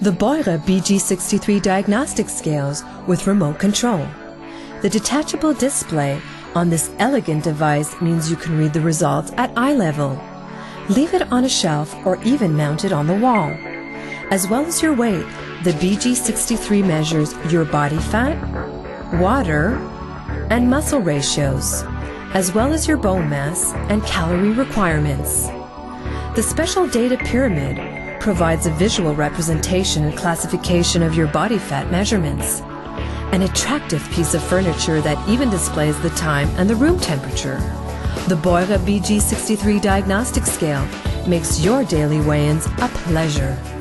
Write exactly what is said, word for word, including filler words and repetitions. the Beurer B G sixty-three diagnostic scales with remote control. The detachable display on this elegant device means you can read the results at eye level. Leave it on a shelf or even mount it on the wall. As well as your weight, the B G sixty-three measures your body fat, water, and muscle ratios, as well as your bone mass and calorie requirements. The special data pyramid provides a visual representation and classification of your body fat measurements, an attractive piece of furniture that even displays the time and the room temperature. The Beurer B G sixty-three diagnostic scale makes your daily weigh-ins a pleasure.